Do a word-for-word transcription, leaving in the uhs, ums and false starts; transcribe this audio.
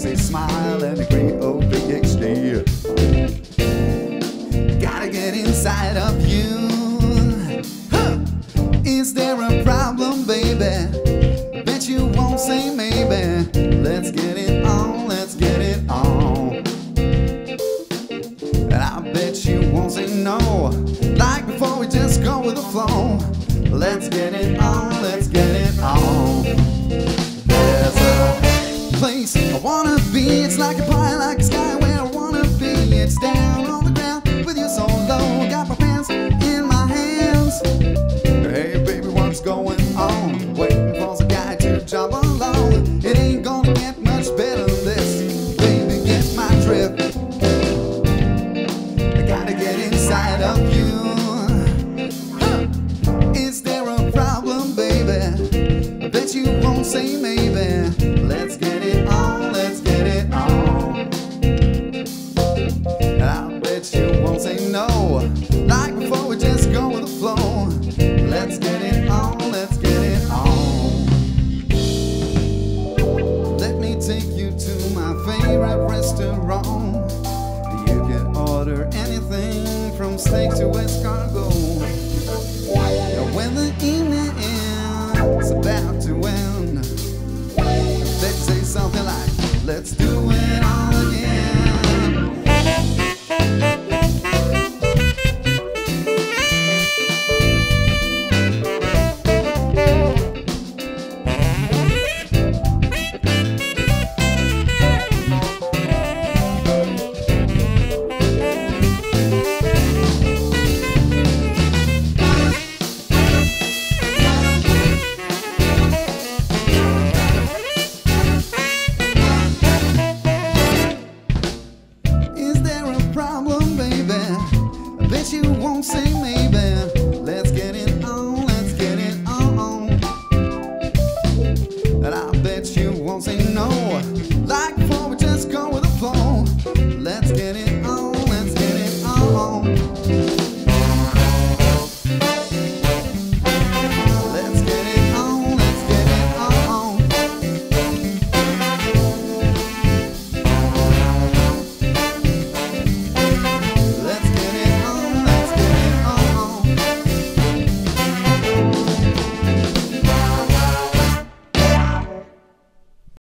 sexy smile and a great old big exterior. Gotta get inside of you. Huh. Is there a problem, baby? Bet you won't say maybe. Let's get it on, let's get it on. And I bet you won't say no. Like before, we just go with the flow. Let's get it on, let's get it on. There's a place I wanna be. It's like a pie, like a sky, where I wanna be. It's down on the ground with you so low. Got my pants in my hands. Hey baby, what's going on? Waiting for the guy to jump alone. It ain't gonna get much better than this. Baby, get my drift. I gotta get inside of you. Say maybe, let's get it on, let's get it on. And I bet you won't say no. Like before, we just go with the flow. Let's get it on, let's get it on. Let me take you to my favorite restaurant. You can order anything from steak to escargot. And when the evening ends, it's about to end. Let's say something like, let's do it all again. Sing.